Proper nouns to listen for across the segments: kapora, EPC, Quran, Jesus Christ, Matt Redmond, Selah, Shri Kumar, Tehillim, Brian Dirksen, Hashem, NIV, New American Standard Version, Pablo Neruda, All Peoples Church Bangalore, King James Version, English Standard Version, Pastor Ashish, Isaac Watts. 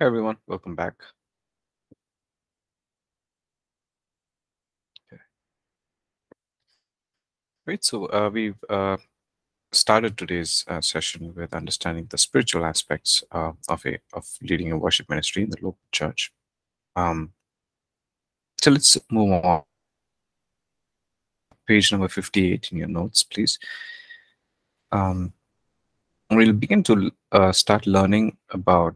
Hey everyone, welcome back. Okay. Great. So we've started today's session with understanding the spiritual aspects of leading a worship ministry in the local church. So let's move on. Page number 58 in your notes, please. We'll begin to start learning about.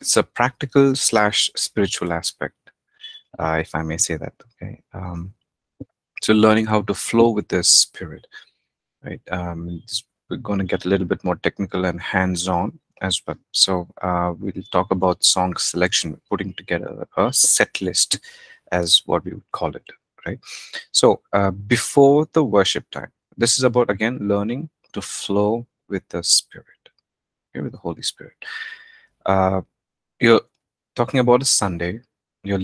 It's a practical / spiritual aspect, if I may say that. Okay, so learning how to flow with the Spirit, right? We're going to get a little bit more technical and hands-on as well. So we'll talk about song selection, putting together a set list, as what we would call it, right? So before the worship time, this is about again learning to flow with the Spirit, okay, with the Holy Spirit. You're talking about a Sunday. You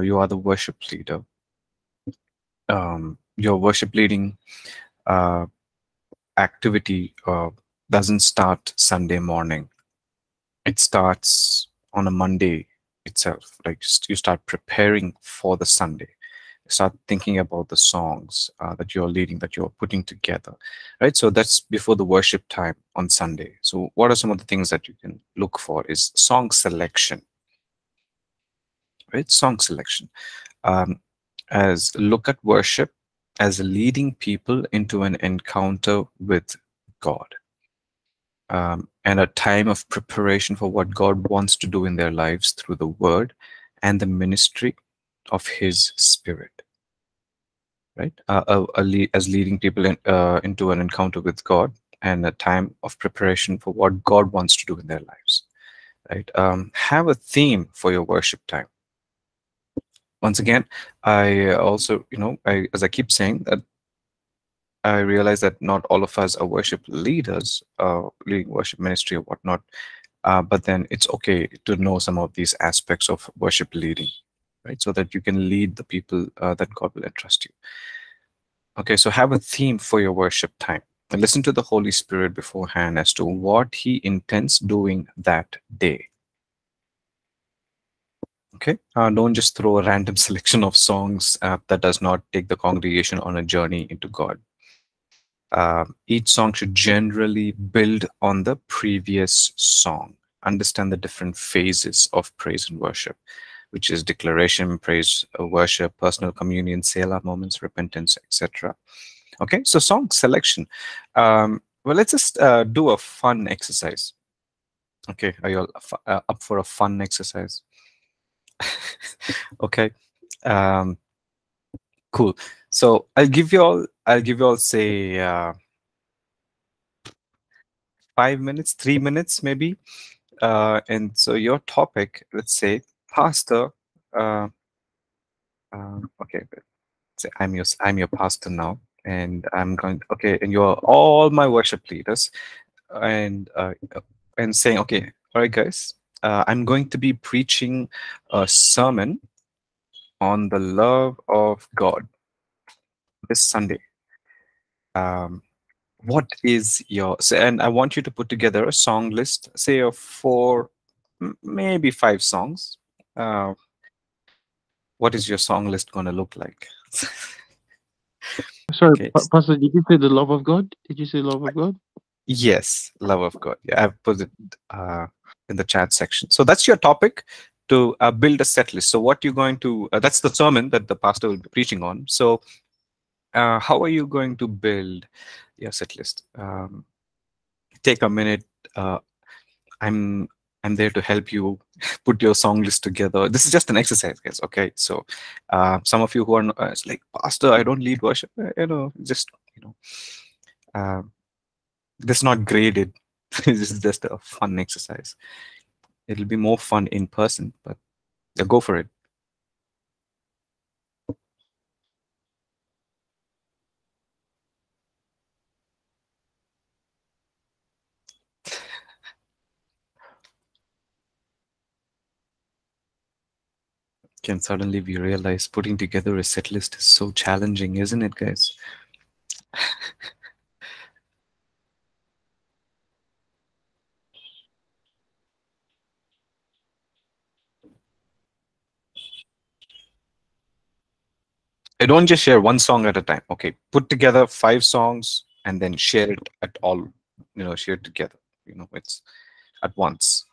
are the worship leader. Your worship leading activity doesn't start Sunday morning. It starts on a Monday itself. Like you start preparing for the Sunday. You start thinking about the songs that you're leading, that you're putting together, right? So that's before the worship time on Sunday. So what are some of the things that you can look for is song selection, right? Song selection. As look at worship as leading people into an encounter with God and a time of preparation for what God wants to do in their lives through the Word and the ministry of His Spirit, right? As leading people in, into an encounter with God and a time of preparation for what God wants to do in their lives, right? Have a theme for your worship time. Once again, I also, you know, as I keep saying that, I realize that not all of us are worship leaders, leading worship ministry or whatnot, but then it's okay to know some of these aspects of worship leading. Right, so that you can lead the people that God will entrust you. Okay, so have a theme for your worship time. And listen to the Holy Spirit beforehand as to what He intends doing that day. Okay, don't just throw a random selection of songs that does not take the congregation on a journey into God. Each song should generally build on the previous song. Understand the different phases of praise and worship, which is declaration, praise, worship, personal communion, Selah moments, repentance, etc. Okay, so song selection. Well, let's just do a fun exercise. Okay, are you all up for a fun exercise? Okay, cool. So I'll give you all say 5 minutes, 3 minutes maybe, and so your topic, let's say. Pastor, okay. So I'm your pastor now, and I'm going. Okay, and you are all my worship leaders, and saying, okay, all right, guys, I'm going to be preaching a sermon on the love of God this Sunday. What is your? So, and I want you to put together a song list, say of 4, maybe 5 songs. What is your song list going to look like? Sorry, okay. Pastor, did you say the love of God? Did you say love of God? Yes, love of God. Yeah, I've put it in the chat section. So that's your topic to build a set list. So what you're going to, that's the sermon that the pastor will be preaching on. So how are you going to build your set list? Take a minute. I'm there to help you put your song list together. This is just an exercise, guys. Okay, so some of you who are not, it's like, Pastor, I don't lead worship. You know, just, you know, this is not graded. This is just a fun exercise. It'll be more fun in person, but go for it. And suddenly we realize putting together a set list is so challenging, isn't it, guys? I don't just share one song at a time. Okay, put together 5 songs and then share it at all, share it together, it's at once.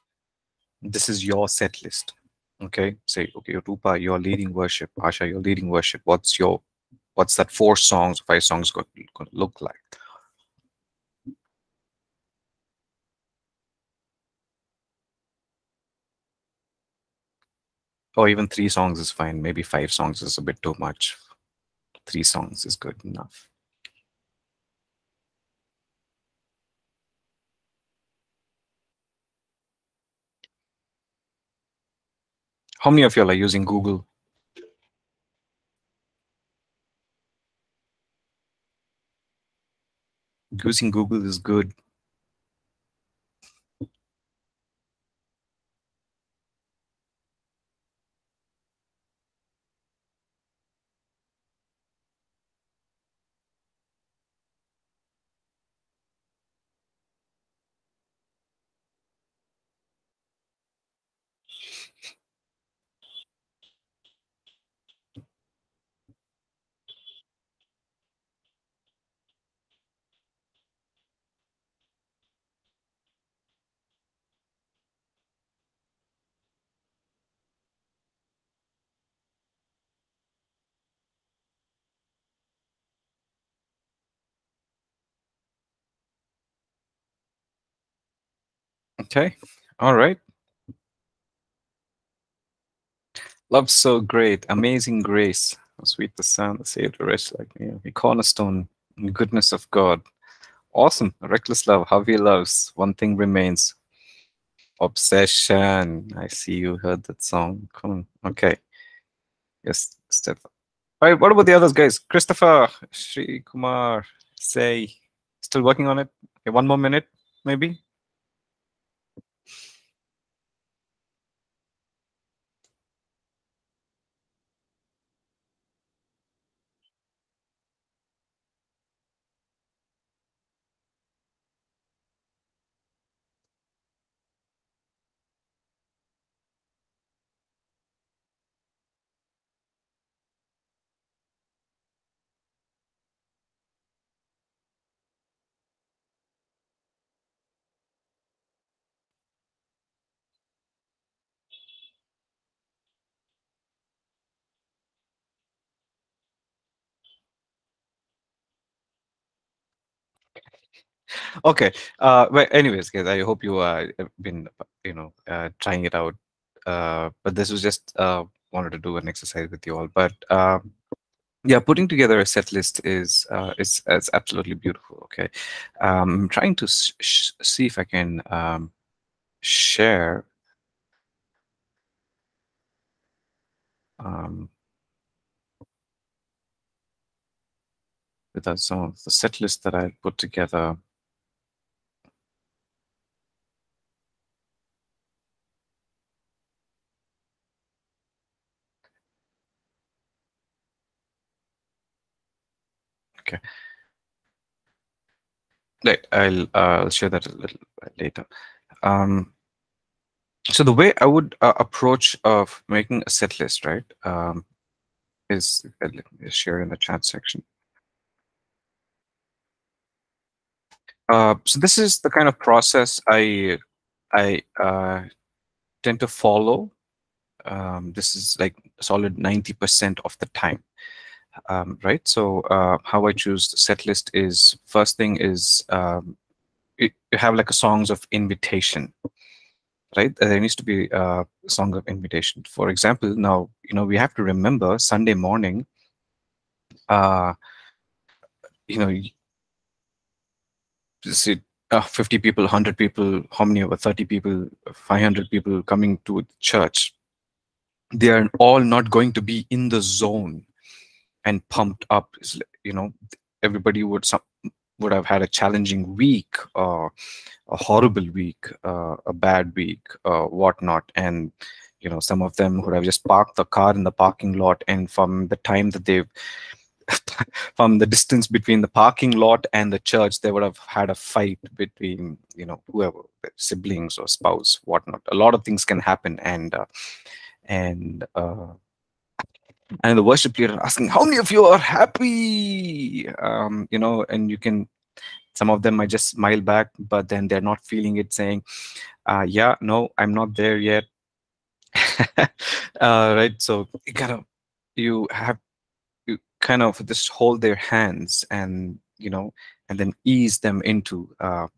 This is your set list. Okay, say, okay, Rupa, you're leading worship. Asha, you're leading worship. What's that 4 songs, 5 songs going to look like? Or even 3 songs is fine. Maybe 5 songs is a bit too much. 3 songs is good enough. How many of you all are using Google? Using Google is good. Okay, all right. Love so great, amazing grace, how sweet the sound that saved the rich like me. The cornerstone, the goodness of God, awesome, reckless love, how he loves. One thing remains, obsession. I see you heard that song. Come on, okay. Yes, Stefan. All right, what about the others, guys? Christopher, Shri Kumar, Say, still working on it. Okay, 1 more minute, maybe. Okay. Well, anyways, guys, I hope you have been, trying it out. But this was just wanted to do an exercise with you all. But yeah, putting together a set list is absolutely beautiful. Okay, I'm trying to see if I can share. With some of the set list that I put together. Okay. Right, I'll share that a little bit later. So the way I would approach of making a set list, right, is let me share in the chat section. So this is the kind of process I tend to follow. This is like a solid 90% of the time, right? So how I choose the set list is, first thing is you have like a songs of invitation, right? There needs to be a song of invitation. For example, now we have to remember Sunday morning. See, 50 people, 100 people, how many over 30 people, 500 people coming to church. They are all not going to be in the zone and pumped up. Everybody would have had a challenging week, a horrible week, a bad week, whatnot. And some of them would have just parked the car in the parking lot, and from the time that they've from the distance between the parking lot and the church, they would have had a fight between, whoever, siblings or spouse, whatnot. A lot of things can happen, and and the worship leader asking, how many of you are happy? You know, and you can, some of them might just smile back, but then they're not feeling it, saying, yeah, no, I'm not there yet. Right, so you kind of, you kind of just hold their hands and, you know, and then ease them into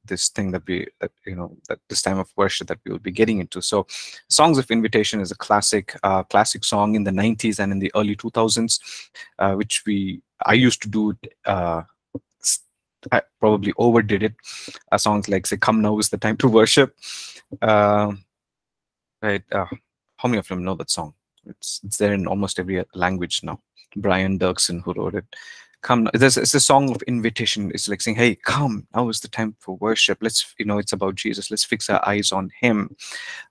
this thing that we, you know, that this time of worship that we will be getting into. So Songs of Invitation is a classic, classic song in the 90s and in the early 2000s, which I used to do. I probably overdid it. Songs like, say, Come Now Is the Time to Worship. Right? How many of them know that song? It's there in almost every language now. Brian Dirksen, who wrote it. Come, it's a song of invitation. It's like saying, hey, come, now is the time for worship. Let's, you know, it's about Jesus. Let's fix our eyes on him.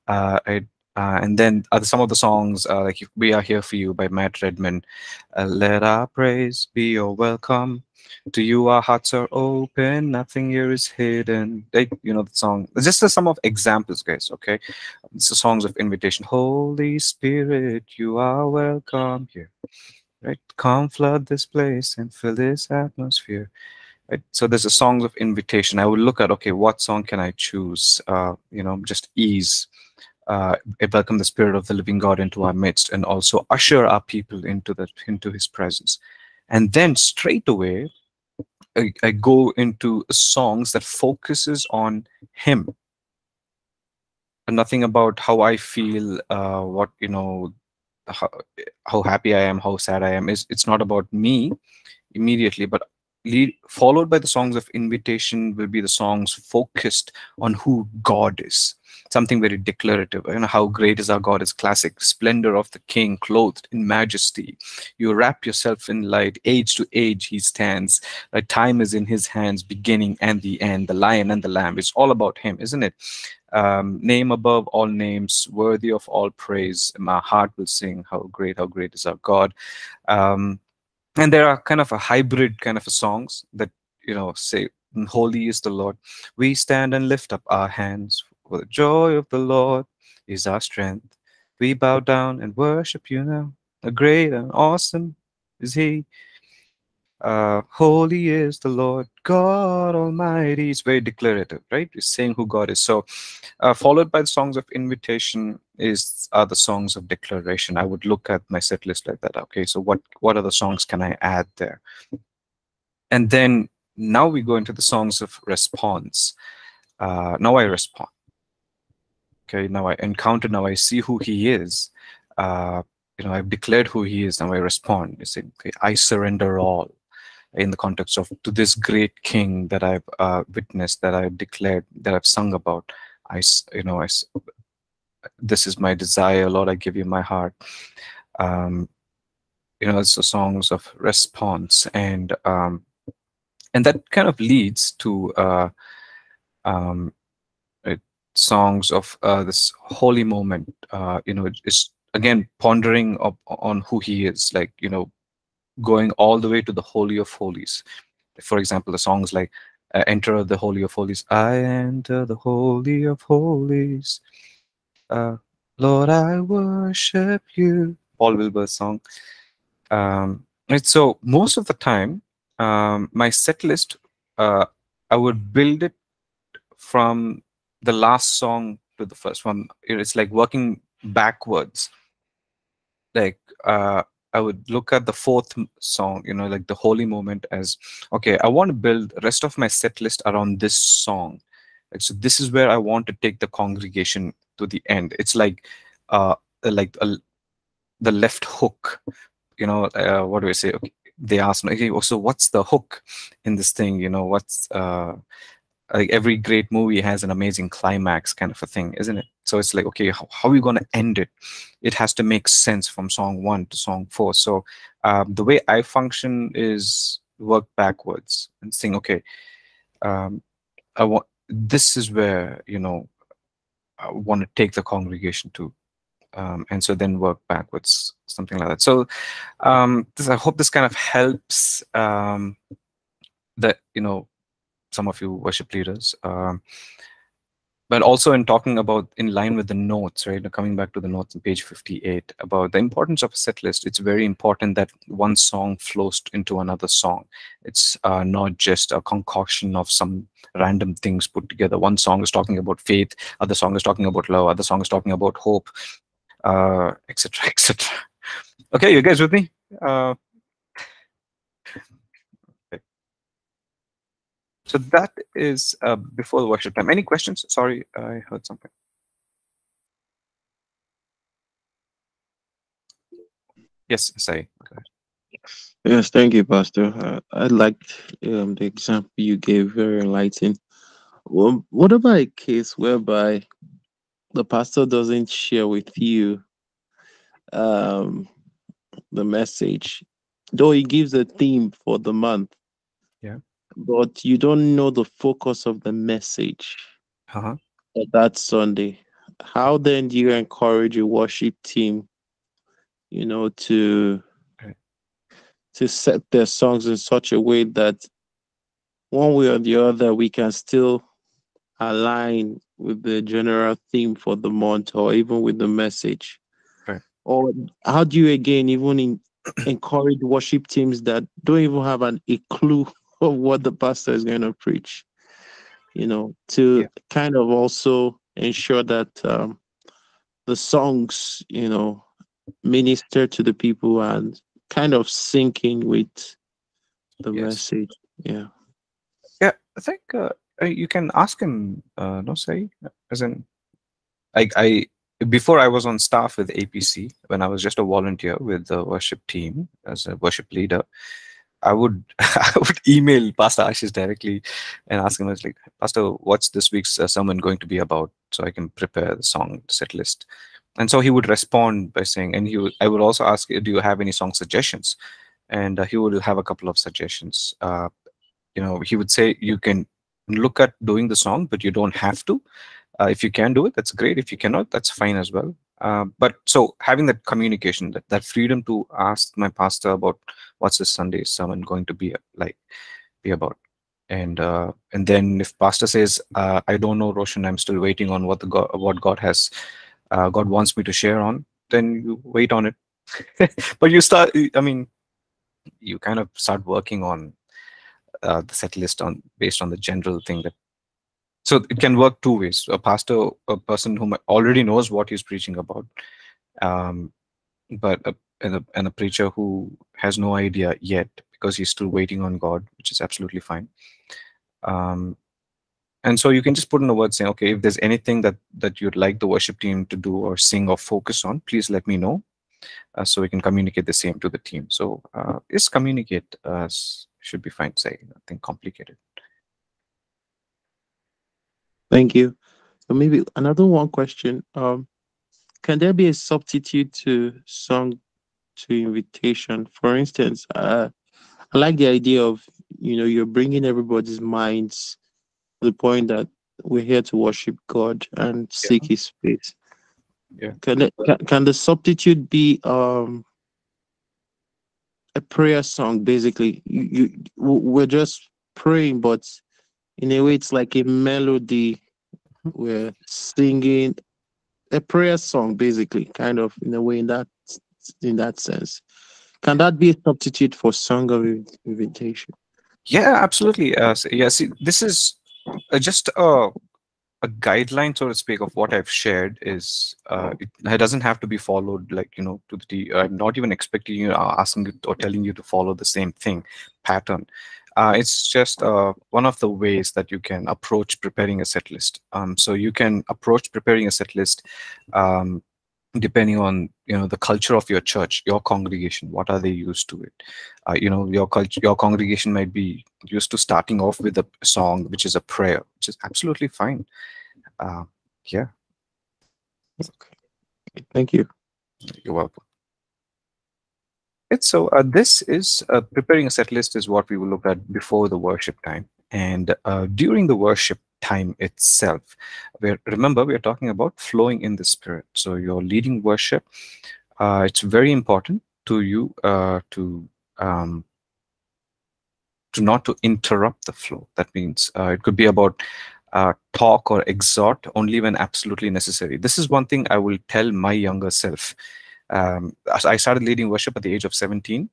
And then some of the songs, like We Are Here For You by Matt Redmond. Let our praise be your welcome. To you our hearts are open. Nothing here is hidden. They, you know the song. Just some of examples, guys, okay? It's the songs of invitation. Holy Spirit, you are welcome here. Right, come flood this place and fill this atmosphere. Right? So there's a songs of invitation. I would look at, okay, what song can I choose? You know, just ease, welcome the Spirit of the Living God into our midst, and also usher our people into His presence. And then straight away, I go into songs that focuses on Him. And nothing about how I feel, what you know. How happy I am, how sad I am. It's not about me immediately, but followed by the songs of invitation will be the songs focused on who God is. Something very declarative. You know, how great is our God is classic. Splendor of the King, clothed in majesty. You wrap yourself in light. Age to age He stands. Like time is in His hands, beginning and the end. The Lion and the Lamb. It's all about Him, isn't it? Name above all names, worthy of all praise. My heart will sing, how great is our God. And there are kind of a hybrid kind of songs that, you know, say, holy is the Lord. We stand and lift up our hands. For the joy of the Lord is our strength. We bow down and worship you now. A great and awesome is He. Holy is the Lord God Almighty. It's very declarative, right? It's saying who God is. So followed by the songs of invitation are the songs of declaration. I would look at my set list like that. Okay, so what other songs can I add there? And then now we go into the songs of response. Now I respond. Okay, now I encounter, now I see who He is. You know, I've declared who He is, now I respond. You say, okay, I surrender all. In the context of to this great King that I've witnessed, that I've declared, that I've sung about, this is my desire, Lord, I give you my heart. You know, it's the songs of response, and that kind of leads to songs of this holy moment. You know, it's again pondering on who He is, like, you know, going all the way to the Holy of Holies. For example, the songs like Enter the Holy of Holies. I enter the Holy of Holies. Lord, I worship you. Paul Wilbur's song. Right, so most of the time, my set list, I would build it from the last song to the first one. It's like working backwards. Like, I would look at the fourth song, you know, like the holy moment as, okay, I want to build the rest of my set list around this song. Like, so this is where I want to take the congregation to the end. It's like the left hook, you know, what do I say? Okay, they ask me, okay, so what's the hook in this thing? You know, what's, like every great movie has an amazing climax kind of a thing, isn't it? So it's like, okay, how are we going to end it? It has to make sense from song 1 to song 4. So the way I function is work backwards and saying, okay, this is where, you know, I want to take the congregation to. And so then work backwards, something like that. So I hope this kind of helps that, you know, some of you worship leaders. Well, also in talking about in line with the notes, right? Coming back to the notes on page 58 about the importance of a set list. It's very important that one song flows into another song. It's not just a concoction of some random things put together. One song is talking about faith, other song is talking about love, other song is talking about hope, etc., etc. Okay, you guys with me? So that is before the worship time. Any questions? Sorry, I heard something. Yes, sorry. Go ahead. Yes, thank you, Pastor. I liked the example you gave, very enlightening. Well, what about a case whereby the pastor doesn't share with you the message, though he gives a theme for the month? Yeah. But you don't know the focus of the message for that Sunday. How then do you encourage your worship team, you know, to set their songs in such a way that one way or the other we can still align with the general theme for the month or even with the message? Right. Or how do you again even encourage worship teams that don't even have a clue of what the pastor is going to preach, you know, to kind of also ensure that the songs, you know, minister to the people and kind of sync in with the message? Yeah. Yeah, I think you can ask him, no say, as in, I before I was on staff with APC, when I was just a volunteer with the worship team as a worship leader, I would email Pastor Ashish directly and ask him, I was like, Pastor, what's this week's sermon going to be about so I can prepare the song set list? And so he would respond by saying, and I would also ask, do you have any song suggestions? And he would have a couple of suggestions. You know, he would say, you can look at doing the song, but you don't have to. If you can do it, that's great. If you cannot, that's fine as well. But so having that communication, that freedom to ask my pastor about what's this Sunday sermon going to be like, be about, and then if pastor says I don't know, Roshan, I'm still waiting on what God wants me to share on, then you wait on it. But you start, I mean, you kind of start working on the set list based on the general thing that. So it can work two ways. A pastor, a person who already knows what he's preaching about, but and a preacher who has no idea yet because he's still waiting on God, which is absolutely fine. And so you can just put in a word saying, okay, if there's anything that you'd like the worship team to do or sing or focus on, please let me know, so we can communicate the same to the team. So just communicate should be fine. Say nothing complicated. Thank you. So maybe another one question. Can there be a substitute to song to invitation? For instance, I like the idea of, you know, you're bringing everybody's minds to the point that we're here to worship God and seek His face. Yeah. Can the substitute be a prayer song? Basically, we're just praying, but in a way, it's like a melody. We're singing a prayer song, basically, kind of in a way, in that sense. Can that be a substitute for song of invitation? Yeah, absolutely. See, this is just a guideline, so to speak, of what I've shared. Is it doesn't have to be followed, like, you know, to the. I'm not even expecting you, asking you or telling you to follow the same thing pattern. It's just one of the ways that you can approach preparing a set list. So you can approach preparing a set list depending on, you know, the culture of your church, your congregation. What are they used to it? You know, your culture, your congregation might be used to starting off with a song, which is a prayer, which is absolutely fine. Yeah. Okay. Thank you. You're welcome. So this is preparing a set list is what we will look at before the worship time, and during the worship time itself, remember we are talking about flowing in the Spirit. So you're leading worship. It's very important to you to not to interrupt the flow. That means it could be about talk or exhort only when absolutely necessary. This is one thing I will tell my younger self. I started leading worship at the age of 17,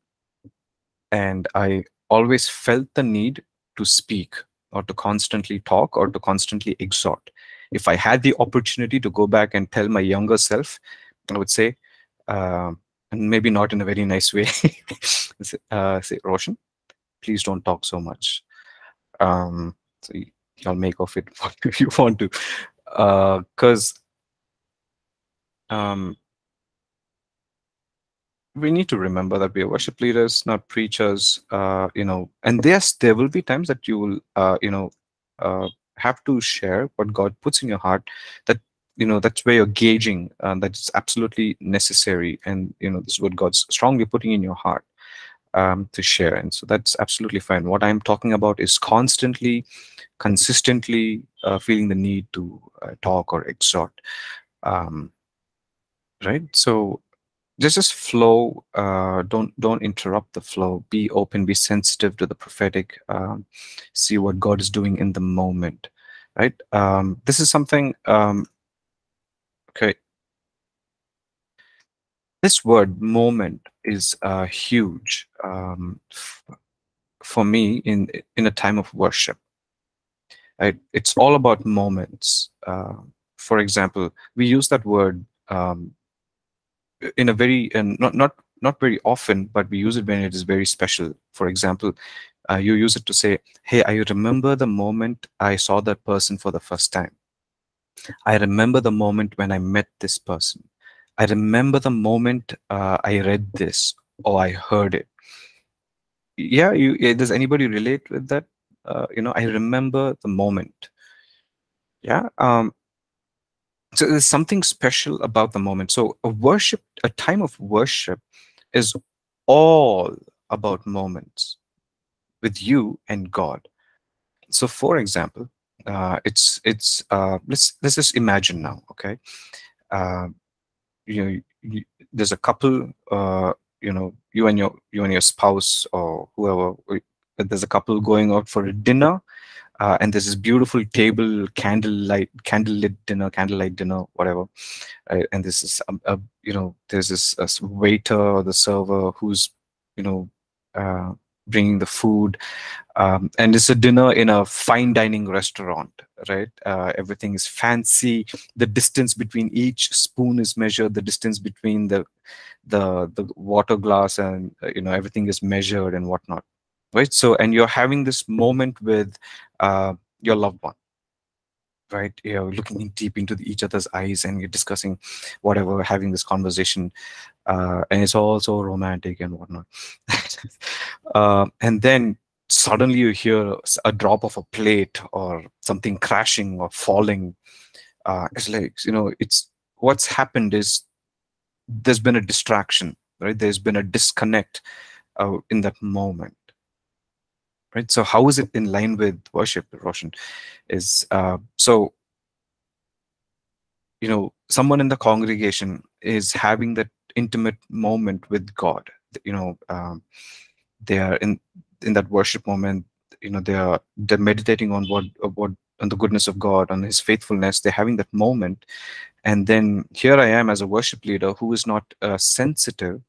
and I always felt the need to speak or to constantly talk or to constantly exhort. If I had the opportunity to go back and tell my younger self, I would say, and maybe not in a very nice way, say, Roshan, please don't talk so much. So y'all make of it what you want to. Because we need to remember that we are worship leaders, not preachers, and yes, there will be times that you will, have to share what God puts in your heart. That, that's where you're gauging, that's absolutely necessary. And, this is what God's strongly putting in your heart to share. And so that's absolutely fine. What I'm talking about is constantly, consistently feeling the need to talk or exhort, right? So just flow. Don't interrupt the flow. Be open. Be sensitive to the prophetic. See what God is doing in the moment, right? This is something. Okay. This word "moment" is huge for me in a time of worship. Right? It's all about moments. For example, we use that word. In a very, and not very often, but we use it when it is very special. For example, you use it to say, hey, I remember the moment I saw that person for the first time. I remember the moment when I met this person. I remember the moment I read this or I heard it. Yeah, does anybody relate with that? I remember the moment. Yeah. So there's something special about the moment. So a time of worship is all about moments with you and God. So for example, let's just imagine now, okay? There's a couple, you and your spouse or whoever, there's a couple going out for a dinner. And there's this beautiful table, candlelight dinner, whatever. And this is, there's this waiter or the server who's, bringing the food. And it's a dinner in a fine dining restaurant, right? Everything is fancy. The distance between each spoon is measured. The distance between the water glass and, everything is measured and whatnot. Right, so and you're having this moment with your loved one, right? You're looking deep into each other's eyes and you're discussing whatever, having this conversation, and it's all so romantic and whatnot. And then suddenly you hear a drop of a plate or something crashing or falling. It's like, it's what's happened is there's been a distraction, right? There's been a disconnect in that moment. Right, so how is it in line with worship, Roshan? Is someone in the congregation is having that intimate moment with God. They are in that worship moment. They're meditating on on the goodness of God, on His faithfulness. They're having that moment, and then here I am as a worship leader who is not sensitive,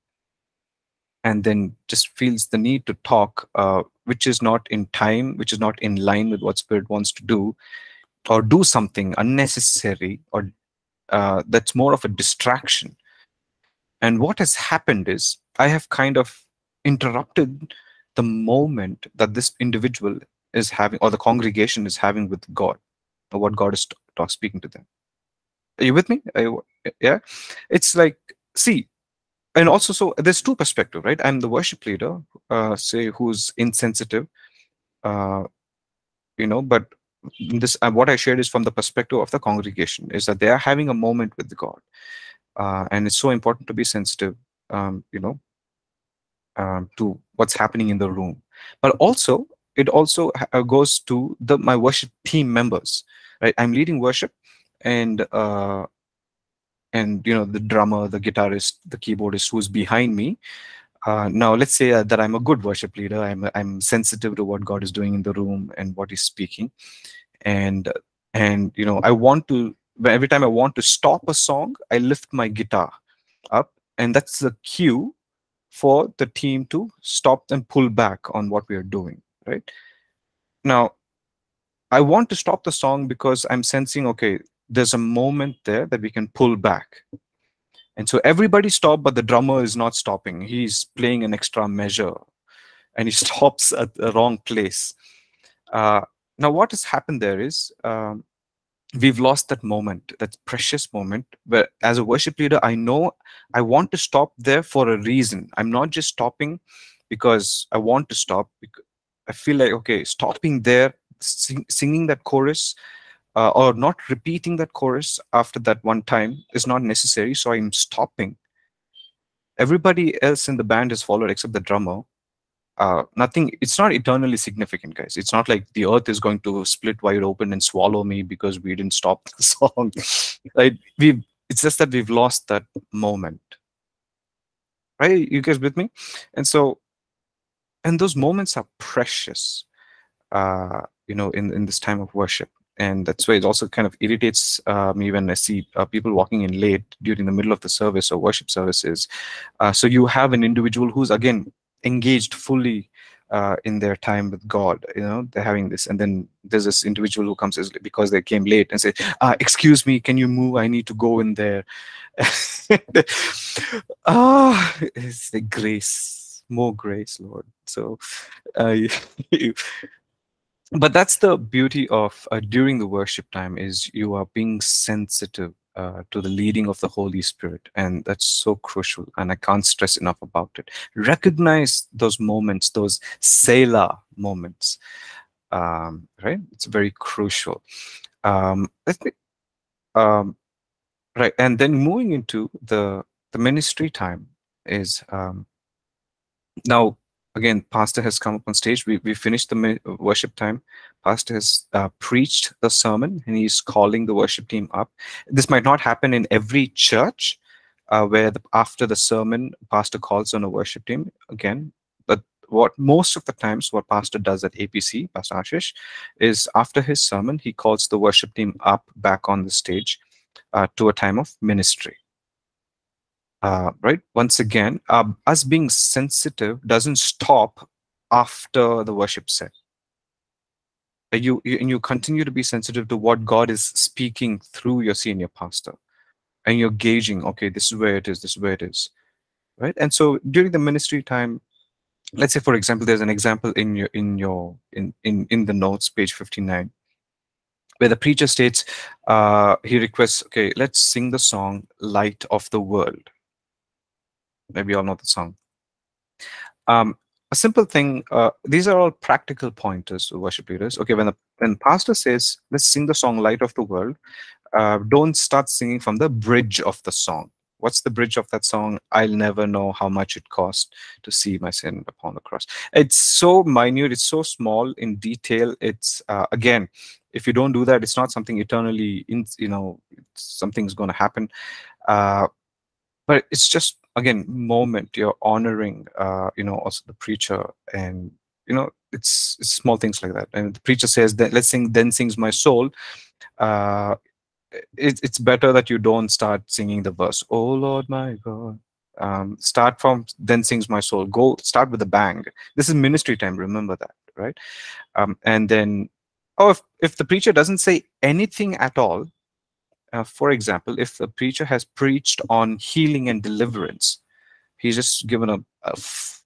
and then just feels the need to talk. Which is not in time, which is not in line with what Spirit wants to do, or do something unnecessary, or that's more of a distraction. And what has happened is I have kind of interrupted the moment that this individual is having, or the congregation is having with God, or what God is speaking to them. Are you with me? Yeah. It's like, see, and also, so there's two perspectives, right? I'm the worship leader, who's insensitive, but this, what I shared is from the perspective of the congregation, is that they are having a moment with God. And it's so important to be sensitive, to what's happening in the room. But also, it also goes to my worship team members, right? I'm leading worship, and the drummer, the guitarist, the keyboardist who's behind me. Now, let's say that I'm a good worship leader. I'm sensitive to what God is doing in the room and what He's speaking. And And you know, I want to, every time I want to stop a song, I lift my guitar up, and that's the cue for the team to stop and pull back on what we are doing, right? Now, I want to stop the song because I'm sensing, okay, there's a moment there that we can pull back. And so everybody stopped, but the drummer is not stopping. He's playing an extra measure, and he stops at the wrong place. Now, what has happened there is we've lost that moment, that precious moment, where as a worship leader, I know I want to stop there for a reason. I'm not just stopping because I want to stop. I feel like, okay, stopping there, singing that chorus, or not repeating that chorus after that one time is not necessary, so I'm stopping. Everybody else in the band has followed except the drummer. Nothing, it's not eternally significant, guys. It's not like the earth is going to split wide open and swallow me because we didn't stop the song. Right? It's just that we've lost that moment. Right? You guys with me? And so, and those moments are precious, you know, in this time of worship. And that's why it also kind of irritates me when I see people walking in late during the middle of the service or worship services. So you have an individual who's, again, engaged fully in their time with God. You know, they're having this. And then there's this individual who comes because they came late and says, excuse me, can you move? I need to go in there. Oh, it's the grace, more grace, Lord. So, but that's the beauty of during the worship time, is you are being sensitive to the leading of the Holy Spirit. And that's so crucial, and I can't stress enough about it. Recognize those moments, those Selah moments, right? It's very crucial. Right, and then moving into the ministry time is, now, again, Pastor has come up on stage. We finished the worship time. Pastor has preached the sermon, and he's calling the worship team up. This might not happen in every church where after the sermon, Pastor calls on a worship team again. But what most of the times what Pastor does at APC, Pastor Ashish, is after his sermon, he calls the worship team up back on the stage to a time of ministry. Right? Once again, us being sensitive doesn't stop after the worship set. You continue to be sensitive to what God is speaking through your senior pastor, and you're gauging, okay, this is where it is, this is where it is, right? And so during the ministry time, let's say, for example, there's an example in the notes, page 59, where the preacher states, he requests, okay, let's sing the song "Light of the World." Maybe you all know the song. A simple thing, these are all practical pointers to worship leaders. Okay, when pastor says, let's sing the song "Light of the World," don't start singing from the bridge of the song. What's the bridge of that song? I'll never know how much it cost to see my sin upon the cross. It's so minute, it's so small in detail. It's, again, if you don't do that, it's not something eternally, you know, something's going to happen. But it's just, again, moment you're honoring, you know, also the preacher, and you know, it's small things like that. And the preacher says that let's sing, then sings my soul. It's better that you don't start singing the verse, "Oh Lord, my God." Start from "Then sings my soul." Go start with a bang. This is ministry time. Remember that, right? And then, oh, if the preacher doesn't say anything at all. For example, if the preacher has preached on healing and deliverance, he's just given a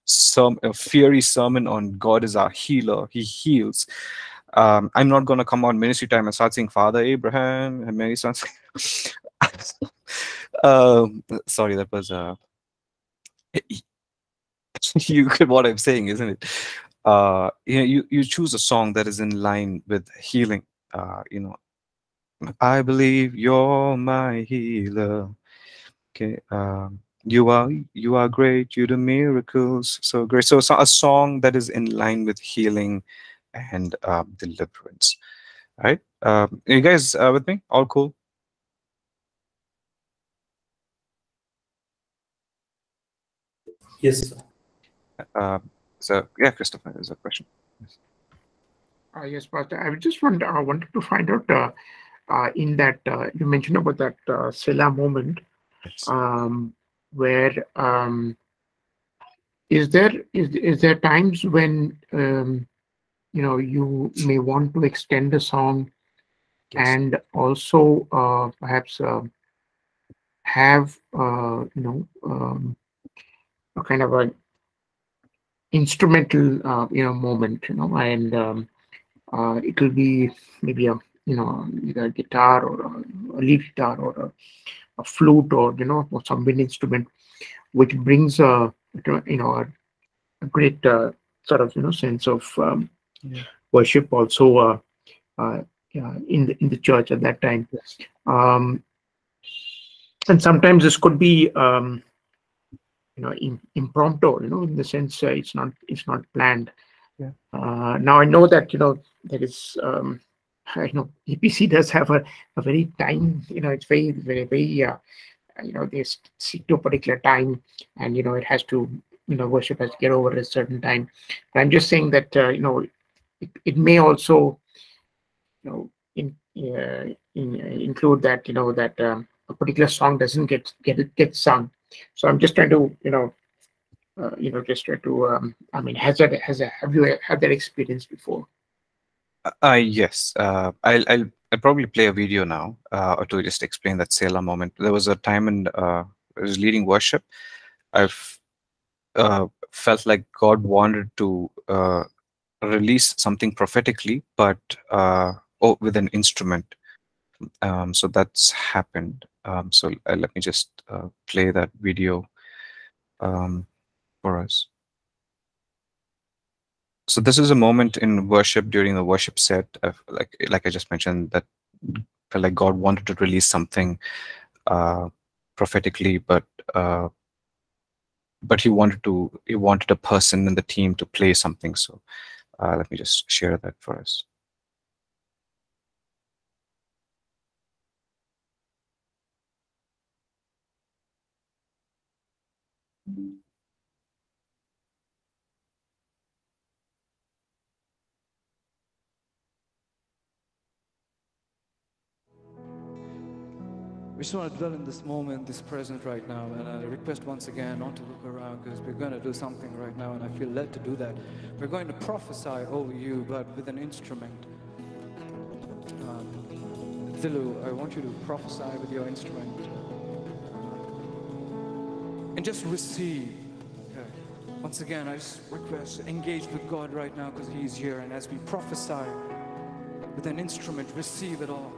fiery sermon on God is our healer, he heals. I'm not going to come on ministry time and start saying, Father Abraham and Mary sons. Sorry, that was... you get what I'm saying, isn't it? You know, you choose a song that is in line with healing, you know. I believe you're my healer. Okay, you are great. You do miracles so great. So a song that is in line with healing and deliverance. All right, are you guys with me? All cool? Yes, sir. So yeah, Christopher, there's a question. Yes. Yes, Pastor. I just wanted to find out in that you mentioned about that Selah moment, yes. Where is there times when you know, you may want to extend the song, yes. and also perhaps have you know, a kind of a instrumental you know, moment, you know, and it will be maybe a, you know, either a guitar or a lead guitar or a flute or, you know, or some wind instrument, which brings a, you know, a great sort of, you know, sense of yeah. worship also in the church at that time, yes. And sometimes this could be you know, impromptu, you know, in the sense it's not planned. Yeah. Now I know that, you know, there is I know EPC does have a very time, you know, it's very, very, very you know, they stick to a particular time, and you know, it has to, you know, worship has to get over a certain time. But I'm just saying that you know, it may also, you know, include that, you know, that a particular song doesn't get sung. So I'm just trying to, you know, just try to. I mean, have you had that experience before? Yes. I'll probably play a video now to just explain that Selah moment. There was a time in I was leading worship. I've felt like God wanted to release something prophetically, but with an instrument. So that's happened. So let me just play that video for us. So this is a moment in worship during the worship set. Like I just mentioned, that felt like God wanted to release something prophetically, but he wanted a person in the team to play something. So let me just share that for us. We just want to dwell in this moment, this present right now, and I request once again not to look around, because we're going to do something right now, and I feel led to do that. We're going to prophesy over you, but with an instrument. Thilu, I want you to prophesy with your instrument. And just receive. Okay. Once again, I just request, engage with God right now, because He's here, and as we prophesy with an instrument, receive it all.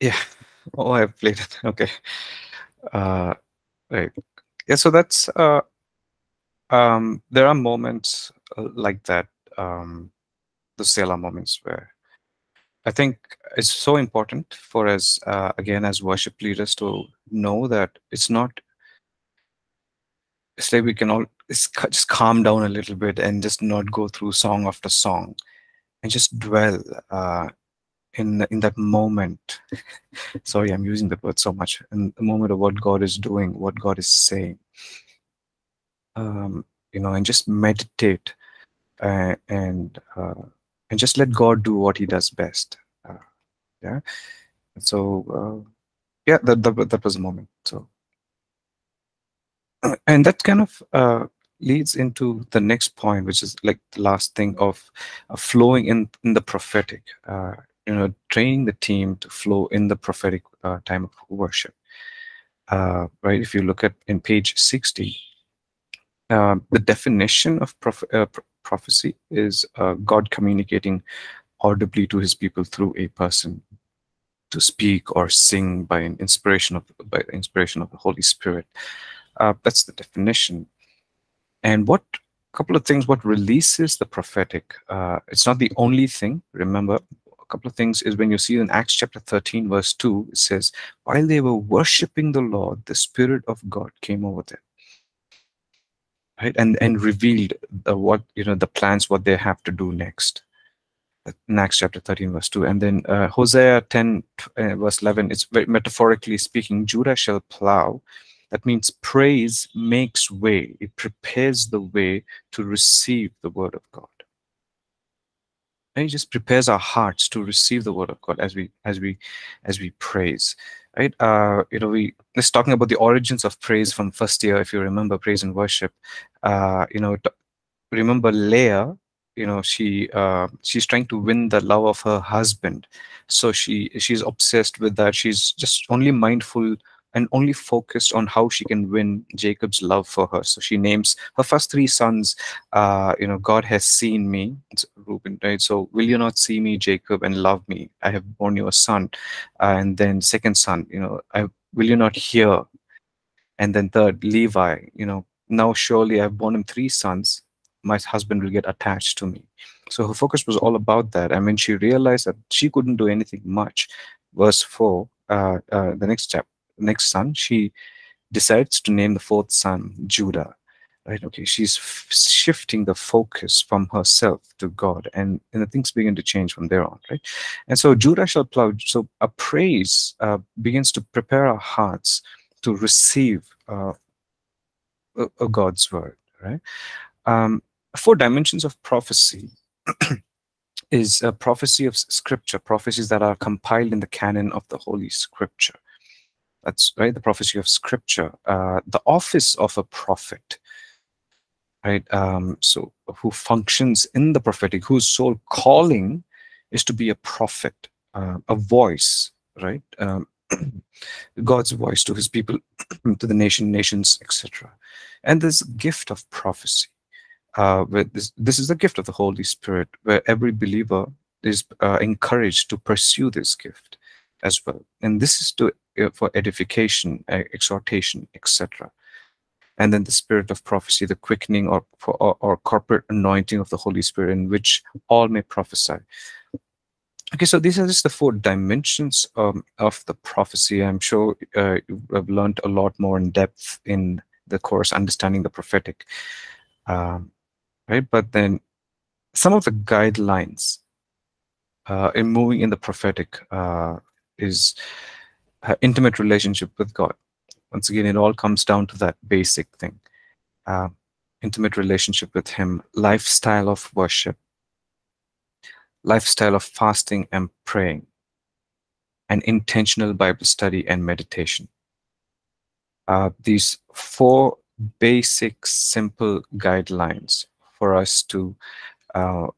Yeah. Oh, I've played it. Okay. Right. Yeah. So that's there are moments like that, the Selah moments, where I think it's so important for us, again, as worship leaders, to know that it's not. It's like we can all just calm down a little bit and just not go through song after song, and just dwell in that moment. Sorry, I'm using the word so much. In the moment of what God is doing, what God is saying, you know, and just meditate and just let God do what He does best. Yeah. So yeah, that was the moment. So, and that kind of leads into the next point, which is like the last thing of flowing in the prophetic. You know, training the team to flow in the prophetic time of worship. Right? If you look at in page 60, the definition of prophecy is God communicating audibly to His people through a person to speak or sing by an inspiration of the Holy Spirit. That's the definition. And what couple of things? What releases the prophetic? It's not the only thing. Remember, a couple of things is when you see in Acts chapter 13, verse 2, it says, "While they were worshiping the Lord, the Spirit of God came over them." Right? And revealed what, you know, the plans, what they have to do next. In Acts chapter 13, verse 2. And then Hosea 10, verse 11, it's very metaphorically speaking, "Judah shall plow." That means praise makes way. It prepares the way to receive the word of God. And it just prepares our hearts to receive the word of God as we praise. Right? You know, it's talking about the origins of praise from first year, if you remember, praise and worship. You know, remember Leah. You know, she's trying to win the love of her husband, so she's obsessed with that. She's just only mindful and only focused on how she can win Jacob's love for her. So she names her first three sons, you know, "God has seen me," it's Reuben, right? "So will you not see me, Jacob, and love me? I have borne you a son." And then second son, you know, "Will you not hear?" And then third, Levi, you know, "Now surely I've borne him three sons. My husband will get attached to me." So her focus was all about that. I mean, she realized that she couldn't do anything much. Verse 4, the next chapter. Next son, she decides to name the fourth son Judah, right? Okay, she's shifting the focus from herself to God, and the things begin to change from there on, right? And so Judah shall plow. So a praise begins to prepare our hearts to receive God's word, right? Four dimensions of prophecy. Is a prophecy of Scripture, prophecies that are compiled in the canon of the Holy Scripture. That's right, the prophecy of Scripture, the office of a prophet, right? So who functions in the prophetic, whose sole calling is to be a prophet, a voice, right? God's voice to His people, to the nations, etc. And this gift of prophecy, where this is the gift of the Holy Spirit, where every believer is encouraged to pursue this gift as well. And this is to for edification, exhortation, etc. And then the spirit of prophecy, the quickening or corporate anointing of the Holy Spirit, in which all may prophesy. Okay, so these are just the four dimensions of the prophecy. I'm sure you have learned a lot more in depth in the course, Understanding the Prophetic. Right, but then some of the guidelines in moving in the prophetic is intimate relationship with God. Once again, it all comes down to that basic thing. Intimate relationship with Him, lifestyle of worship, lifestyle of fasting and praying, and intentional Bible study and meditation. These four basic, simple guidelines for us to,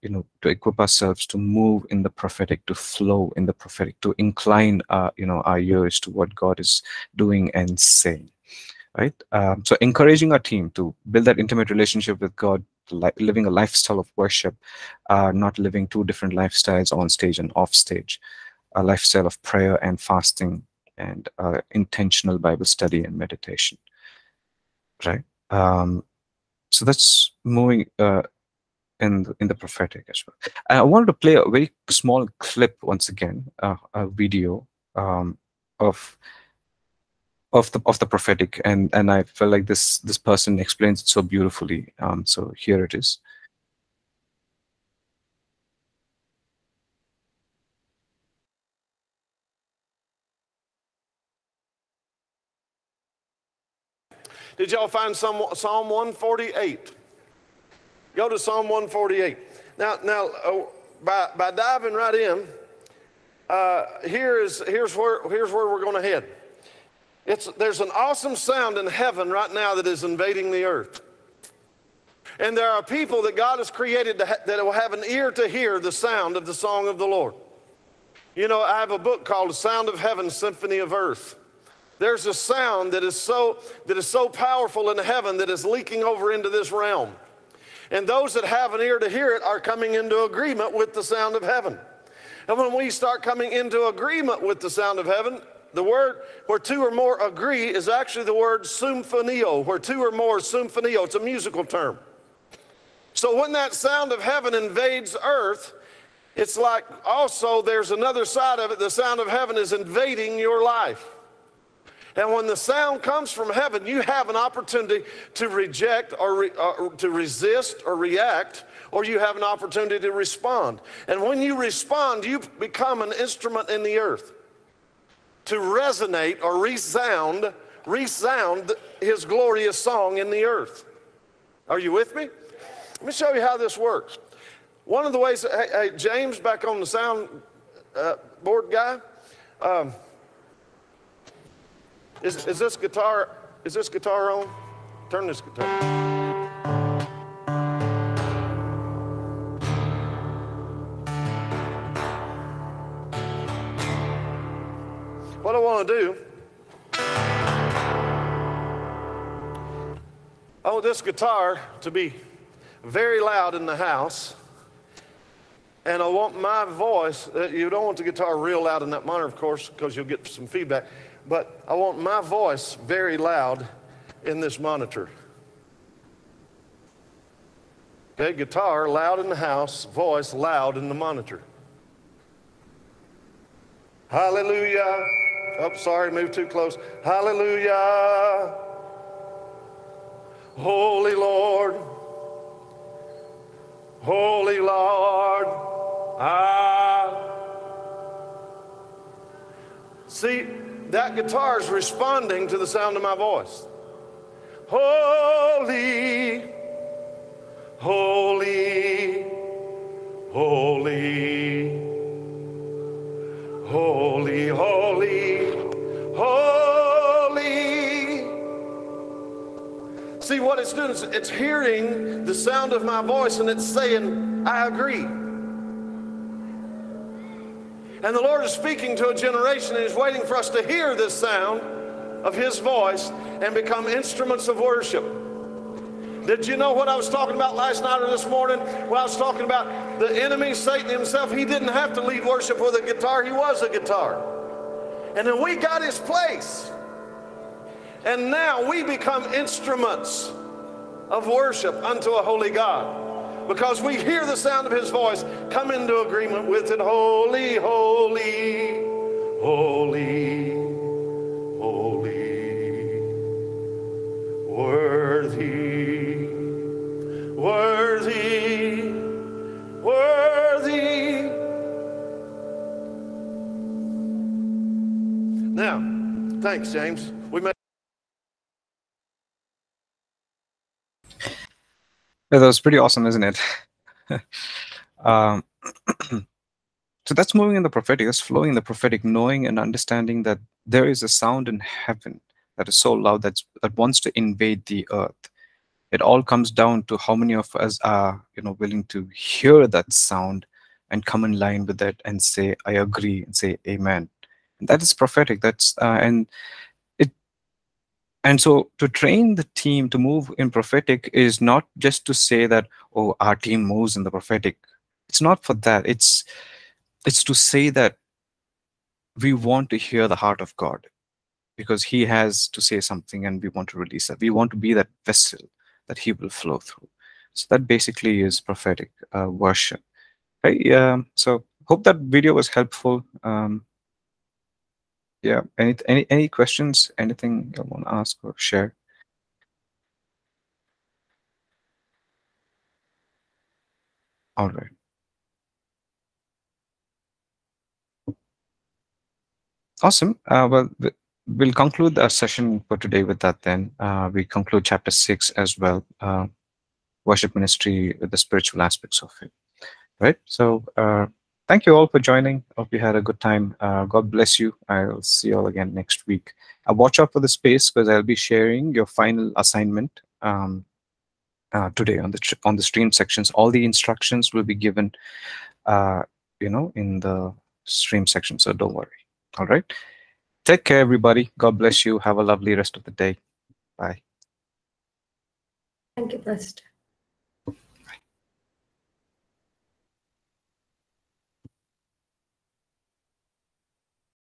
you know, to equip ourselves to move in the prophetic, to flow in the prophetic, to incline, you know, our ears to what God is doing and saying, right? So encouraging our team to build that intimate relationship with God, living a lifestyle of worship, not living two different lifestyles on stage and off stage, a lifestyle of prayer and fasting and intentional Bible study and meditation, right? So that's moving in the prophetic as well. I wanted to play a very small clip once again, a video of the prophetic, and I felt like this person explains it so beautifully. So here it is. Did y'all find Psalm 148? Go to Psalm 148. Now, by diving right in, here's where we're going to head. There's an awesome sound in heaven right now that is invading the earth, and there are people that God has created that will have an ear to hear the sound of the song of the Lord. You know, I have a book called "The Sound of Heaven, Symphony of Earth." There's a sound that is so powerful in heaven that is leaking over into this realm. And those that have an ear to hear it are coming into agreement with the sound of heaven. And when we start coming into agreement with the sound of heaven, the word where two or more agree is actually the word symphonio, where two or more symphonio. It's a musical term. So when that sound of heaven invades earth, it's like also there's another side of it. The sound of heaven is invading your life. And when the sound comes from heaven, you have an opportunity to reject or to resist or react, or you have an opportunity to respond. And when you respond, you become an instrument in the earth to resonate or resound his glorious song in the earth. Are you with me? Let me show you how this works. One of the ways, hey James, back on the sound board guy, Is this guitar on? Turn this guitar. What I want to do, I want this guitar to be very loud in the house, and I want my voice, you don't want the guitar real loud in that monitor, of course, because you'll get some feedback. But I want my voice very loud in this monitor. Okay, guitar loud in the house, voice loud in the monitor. Hallelujah. Oh, sorry, moved too close. Hallelujah. Holy Lord. Holy Lord. See, that guitar is responding to the sound of my voice. Holy, holy, holy, holy, holy, holy. See, what it's doing is it's hearing the sound of my voice and it's saying, I agree. And the Lord is speaking to a generation and is waiting for us to hear this sound of his voice and become instruments of worship. Did you know what I was talking about last night or this morning? Well, I was talking about the enemy, Satan himself. He didn't have to lead worship with a guitar. He was a guitar. And then we got his place. And now we become instruments of worship unto a holy God, because we hear the sound of his voice, come into agreement with it. Holy, holy, holy, holy, worthy, worthy, worthy. Now, thanks, James. We met. Yeah, that was pretty awesome, isn't it? So that's moving in the prophetic, that's flowing in the prophetic, knowing and understanding that there is a sound in heaven that is so loud that wants to invade the earth. It all comes down to how many of us are, you know, willing to hear that sound and come in line with that and say, I agree, and say, amen. And that is prophetic. That's And so to train the team to move in prophetic is not just to say that, oh, our team moves in the prophetic. It's not for that. It's to say that we want to hear the heart of God because he has to say something and we want to release that. We want to be that vessel that he will flow through. So that basically is prophetic worship. Right? So hope that video was helpful. Yeah, any questions, anything you want to ask or share? All right. Awesome. Well, we'll conclude our session for today with that then. We conclude chapter 6 as well, worship ministry, the spiritual aspects of it. Right? So thank you all for joining. Hope you had a good time. God bless you. I'll see you all again next week. Watch out for the space because I'll be sharing your final assignment today on the stream sections. All the instructions will be given you know, in the stream section, so don't worry. All right. Take care, everybody. God bless you. Have a lovely rest of the day. Bye. Thank you, Pastor.